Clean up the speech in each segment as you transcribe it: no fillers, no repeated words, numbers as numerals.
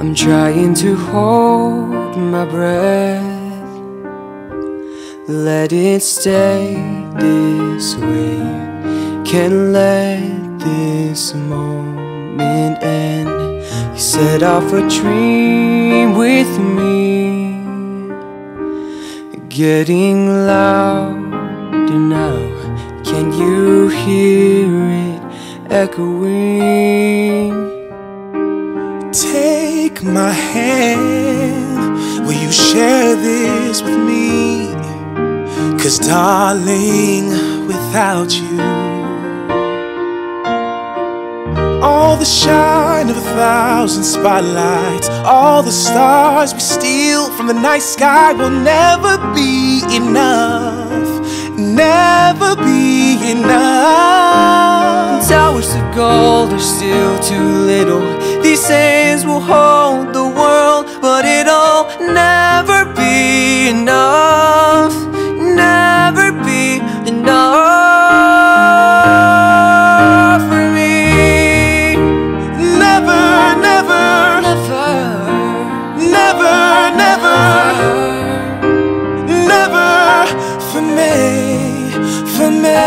I'm trying to hold my breath, let it stay this way. Can't let this moment end. You set off a dream with me, getting louder now. Can you hear it echoing? Take my hand, will you share this with me? 'Cause darling, without you, all the shine of 1,000 spotlights, all the stars we steal from the night sky will never be enough, never be enough. Towers of gold are still too little. These hands will hold the world, but it'll never be enough, never be enough for me. Never, never, never, never, never, never for me, for me.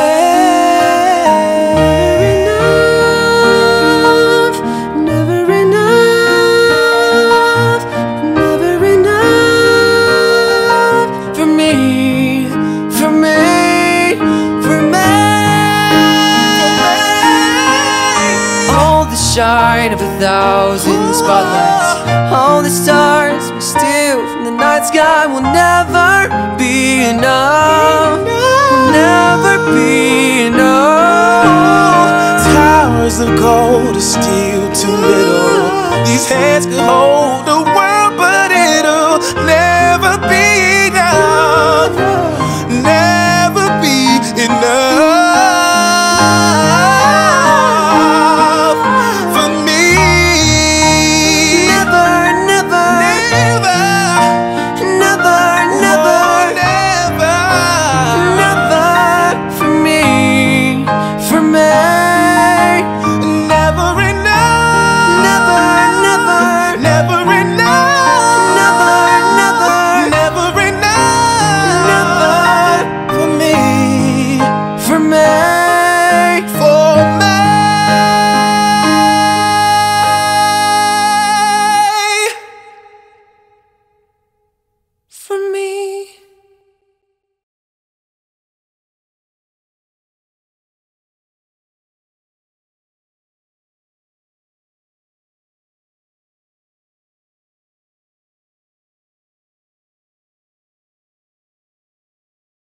Shine of 1,000 spotlights, all the stars we steal from the night sky will never be enough, never be enough. Towers of gold are still too little. These hands could hold the world, but it'll never be